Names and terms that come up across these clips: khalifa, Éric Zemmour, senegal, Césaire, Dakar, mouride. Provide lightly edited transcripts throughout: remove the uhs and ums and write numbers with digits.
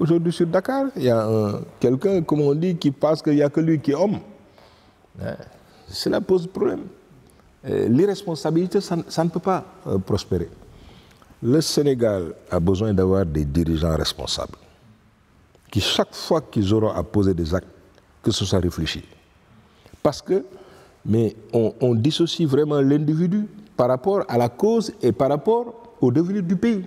aujourd'hui sur Dakar, il y a quelqu'un, comme on dit, qui pense qu'il n'y a que lui qui est homme. Cela pose problème. L'irresponsabilité, ça ne peut pas prospérer. Le Sénégal a besoin d'avoir des dirigeants responsables qui, chaque fois qu'ils auront à poser des actes, que ce soit réfléchi. Parce que, mais on dissocie vraiment l'individu par rapport à la cause et par rapport au devenir du pays.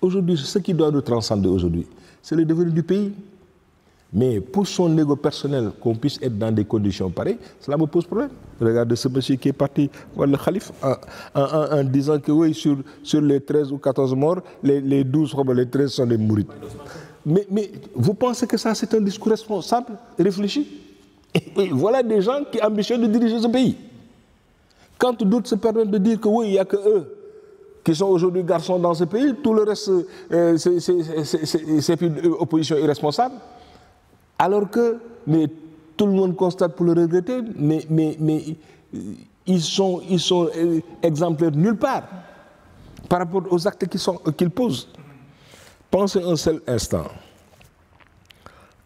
Aujourd'hui, ce qui doit nous transcender aujourd'hui, c'est le devenir du pays. Mais pour son ego personnel, qu'on puisse être dans des conditions pareilles, cela me pose problème. Regardez ce monsieur qui est parti voir le calife en disant que oui, sur les 13 ou 14 morts, les 12 ou les 13 sont des mourides. Mais vous pensez que ça, c'est un discours responsable, réfléchi? Et voilà des gens qui ambitionnent de diriger ce pays. Quand d'autres se permettent de dire que oui, il n'y a que eux qui sont aujourd'hui garçons dans ce pays, tout le reste, c'est une opposition irresponsable. Alors que, mais tout le monde constate pour le regretter, mais ils sont exemplaires nulle part par rapport aux actes qu'ils posent. Pensez un seul instant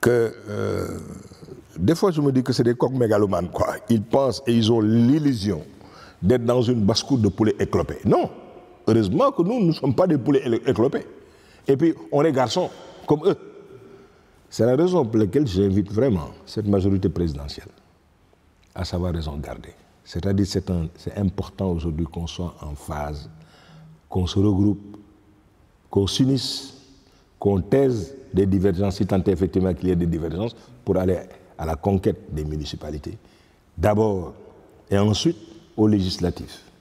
que, des fois je me dis que c'est des coqs mégalomanes, quoi. Ils pensent et ils ont l'illusion d'être dans une basse-cour de poulets éclopés. Non, heureusement que nous ne sommes pas des poulets éclopés. Et puis on est garçons comme eux. C'est la raison pour laquelle j'invite vraiment cette majorité présidentielle à savoir raison garder. C'est-à-dire que c'est important aujourd'hui qu'on soit en phase, qu'on se regroupe, qu'on s'unisse, qu'on taise des divergences, si tant est effectivement qu'il y ait des divergences, pour aller à la conquête des municipalités. D'abord et ensuite aux législatives.